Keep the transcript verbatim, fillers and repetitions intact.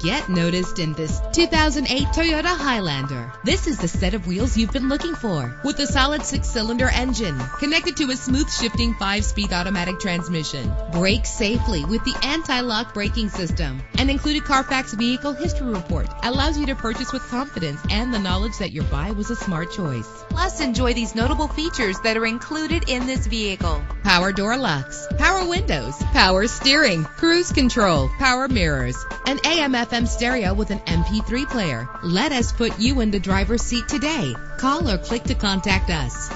Get noticed in this two thousand eight Toyota Highlander. This is the set of wheels you've been looking for, with a solid six-cylinder engine connected to a smooth shifting five-speed automatic transmission. Brake safely with the anti-lock braking system. An included Carfax Vehicle History Report allows you to purchase with confidence and the knowledge that your buy was a smart choice. Plus, enjoy these notable features that are included in this vehicle: power door locks, power windows, power steering, cruise control, power mirrors, an A M F M stereo with an M P three player. Let us put you in the driver's seat today. Call or click to contact us.